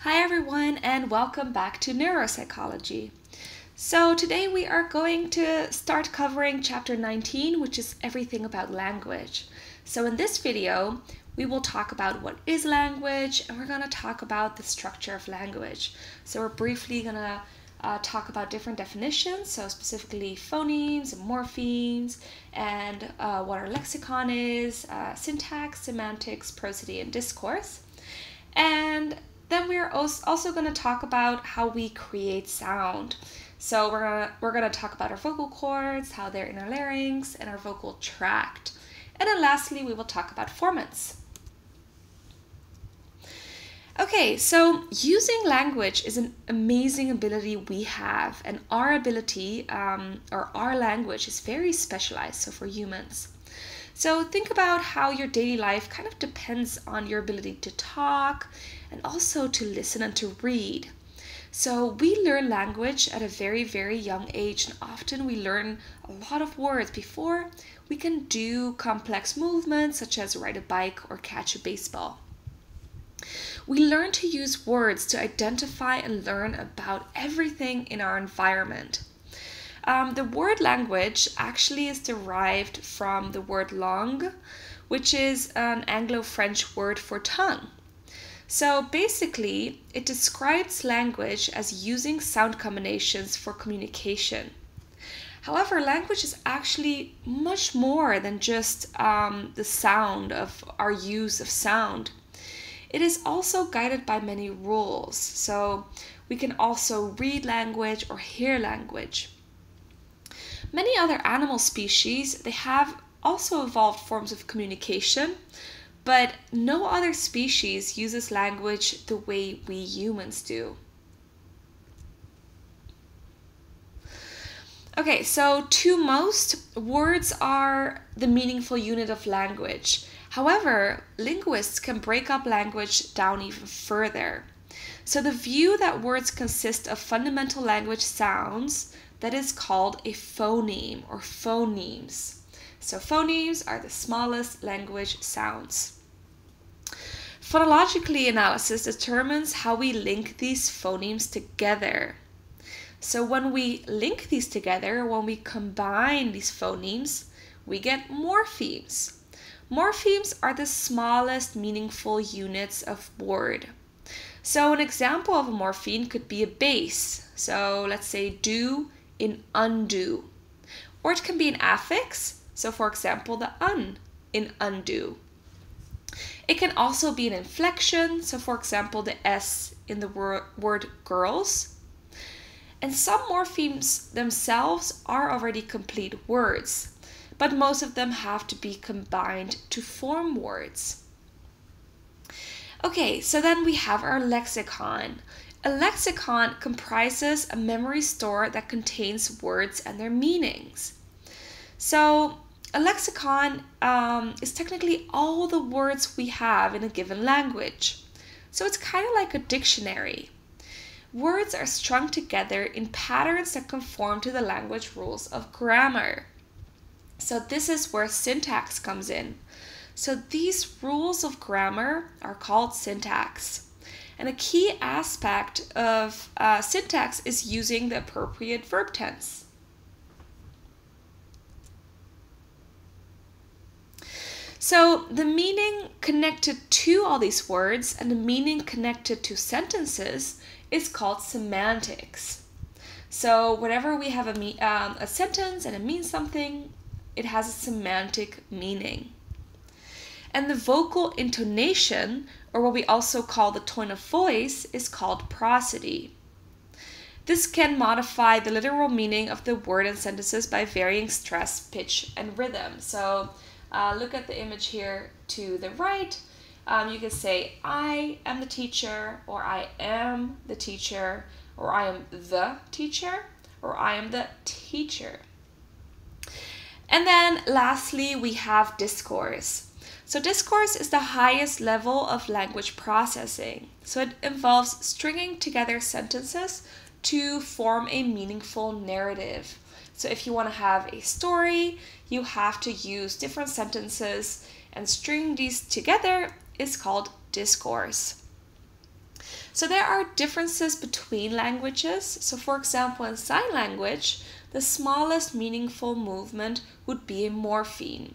Hi everyone and welcome back to Neuropsychology. So today we are going to start covering chapter 19, which is everything about language. So in this video, we will talk about what is language and we're going to talk about the structure of language. So we're briefly going to talk about different definitions, so specifically phonemes and morphemes and what our lexicon is, syntax, semantics, prosody, and discourse. And then we're also going to talk about how we create sound. So we're going to talk about our vocal cords, how they're in our larynx, and our vocal tract. And then lastly, we will talk about formants. Okay, so using language is an amazing ability we have, and our ability or our language is very specialized, so for humans. So think about how your daily life kind of depends on your ability to talk and also to listen and to read. So we learn language at a very, very young age, and often we learn a lot of words before we can do complex movements such as ride a bike or catch a baseball. We learn to use words to identify and learn about everything in our environment. The word language actually is derived from the word langue, which is an Anglo-French word for tongue. So basically, it describes language as using sound combinations for communication. However, language is actually much more than just the sound of our use of sound. It is also guided by many rules. So we can also read language or hear language. Many other animal species, they have also evolved forms of communication, but no other species uses language the way we humans do. Okay, so to most, words are the meaningful unit of language. However, linguists can break up language down even further. So the view that words consist of fundamental language sounds, that is called a phoneme or phonemes. So phonemes are the smallest language sounds. Phonological analysis determines how we link these phonemes together. So when we link these together, when we combine these phonemes, we get morphemes. Morphemes are the smallest meaningful units of word. So an example of a morpheme could be a base. So let's say do in undo, or it can be an affix, so for example the un in undo. It can also be an inflection, so for example the s in the word girls. And some morphemes themselves are already complete words, but most of them have to be combined to form words. Okay, so then we have our lexicon. A lexicon comprises a memory store that contains words and their meanings. So a lexicon is technically all the words we have in a given language. So it's kind of like a dictionary. Words are strung together in patterns that conform to the language rules of grammar. So this is where syntax comes in. So these rules of grammar are called syntax. And a key aspect of syntax is using the appropriate verb tense. So the meaning connected to all these words and the meaning connected to sentences is called semantics. So whenever we have a sentence and it means something, it has a semantic meaning. And the vocal intonation, or what we also call the tone of voice, is called prosody. This can modify the literal meaning of the word and sentences by varying stress, pitch, and rhythm. So look at the image here to the right. You can say, I am the teacher, or I am the teacher, or I am the teacher, or I am the teacher. And then lastly, we have discourse. So discourse is the highest level of language processing. So it involves stringing together sentences to form a meaningful narrative. So if you want to have a story, you have to use different sentences and string these together is called discourse. So there are differences between languages. So for example, in sign language, the smallest meaningful movement would be a morpheme.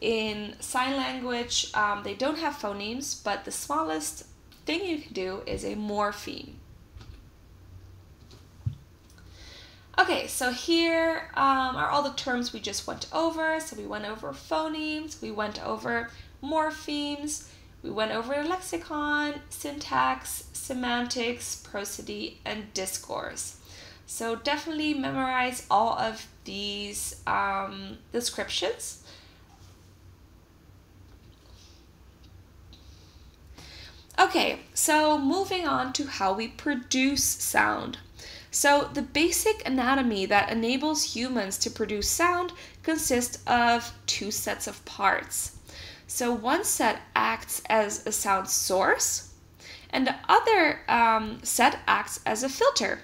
In sign language, they don't have phonemes, but the smallest thing you can do is a morpheme. Okay, so here are all the terms we just went over. So we went over phonemes, we went over morphemes, we went over lexicon, syntax, semantics, prosody, and discourse. So definitely memorize all of these descriptions. Okay, so moving on to how we produce sound. So the basic anatomy that enables humans to produce sound consists of two sets of parts. So one set acts as a sound source, and the other set acts as a filter.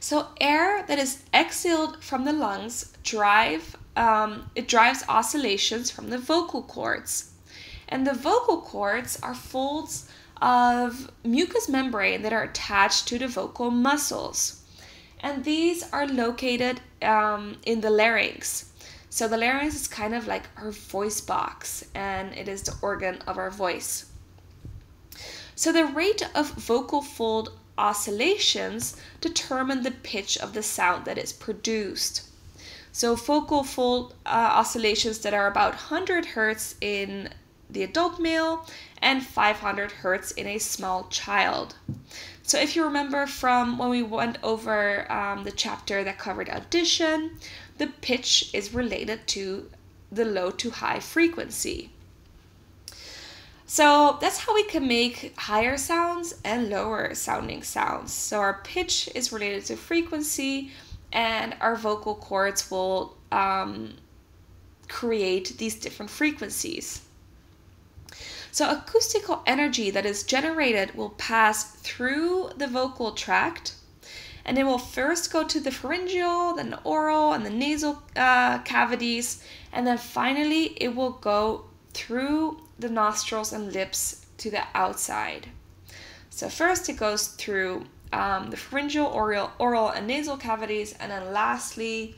So air that is exhaled from the lungs drives oscillations from the vocal cords. And the vocal cords are folds of mucous membrane that are attached to the vocal muscles, and these are located in the larynx. So the larynx is kind of like our voice box, and it is the organ of our voice. So the rate of vocal fold oscillations determine the pitch of the sound that is produced. So vocal fold oscillations that are about 100 hertz in the adult male and 500 hertz in a small child. So if you remember from when we went over the chapter that covered audition, the pitch is related to the low to high frequency. So that's how we can make higher sounds and lower sounding sounds. So our pitch is related to frequency, and our vocal cords will create these different frequencies. So acoustical energy that is generated will pass through the vocal tract, and it will first go to the pharyngeal, then the oral, and the nasal cavities, and then finally it will go through the nostrils and lips to the outside. So first it goes through the pharyngeal, oral, and nasal cavities, and then lastly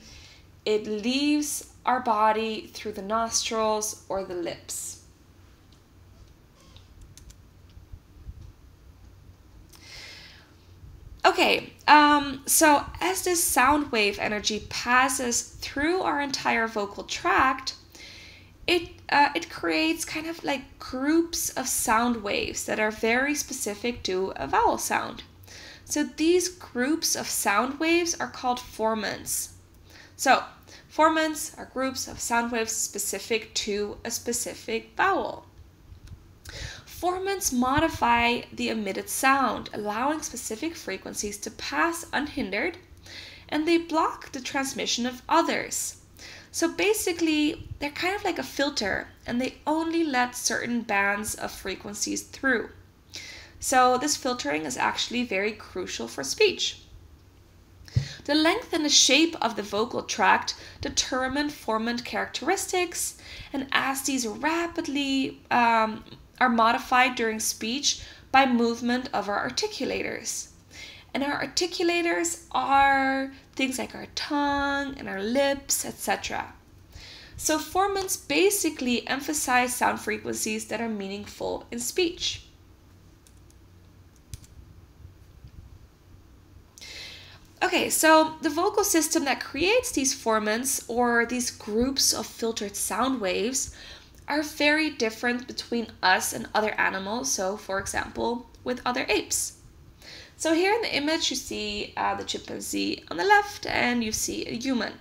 it leaves our body through the nostrils or the lips. Okay, so as this sound wave energy passes through our entire vocal tract, it creates kind of like groups of sound waves that are very specific to a vowel sound. So these groups of sound waves are called formants. So formants are groups of sound waves specific to a specific vowel. Formants modify the emitted sound, allowing specific frequencies to pass unhindered, and they block the transmission of others. So basically, they're kind of like a filter, and they only let certain bands of frequencies through. So this filtering is actually very crucial for speech. The length and the shape of the vocal tract determine formant characteristics, and as these rapidly are modified during speech by movement of our articulators. And our articulators are things like our tongue and our lips, etc. So formants basically emphasize sound frequencies that are meaningful in speech. Okay, so the vocal system that creates these formants, or these groups of filtered sound waves, are very different between us and other animals, so for example with other apes. So here in the image you see the chimpanzee on the left, and you see a human.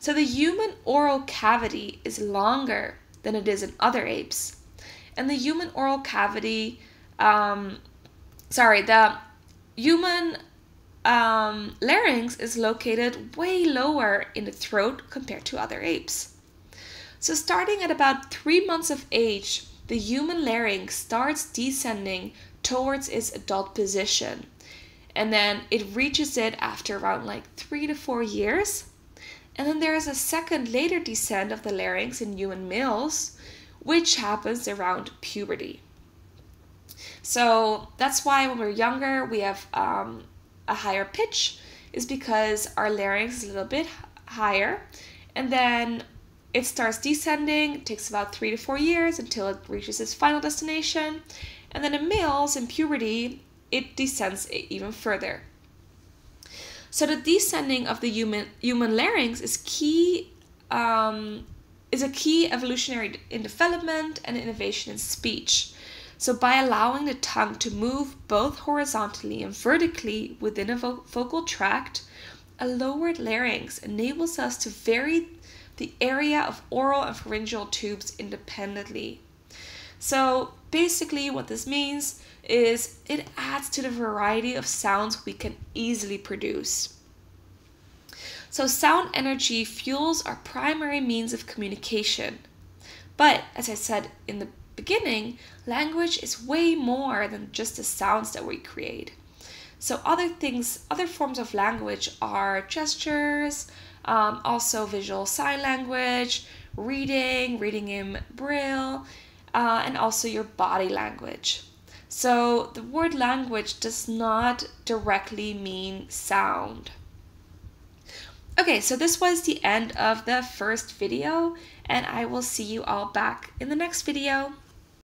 So the human oral cavity is longer than it is in other apes, and the human oral cavity, the human larynx is located way lower in the throat compared to other apes. So starting at about 3 months of age, the human larynx starts descending towards its adult position, and then it reaches it after around like 3 to 4 years. And then there is a second later descent of the larynx in human males, which happens around puberty. So that's why when we're younger we have a higher pitch, is because our larynx is a little bit higher, and then it starts descending. It takes about 3 to 4 years until it reaches its final destination, and then in males in puberty it descends even further. So the descending of the human larynx is key. Is a key evolutionary in development and innovation in speech. So by allowing the tongue to move both horizontally and vertically within a vocal tract, a lowered larynx enables us to vary the area of oral and pharyngeal tubes independently. So basically what this means is it adds to the variety of sounds we can easily produce. So sound energy fuels our primary means of communication. But as I said in the beginning, language is way more than just the sounds that we create. So other forms of language are gestures, also visual sign language, reading in Braille, and also your body language. So the word language does not directly mean sound. Okay, so this was the end of the first video, and I will see you all back in the next video.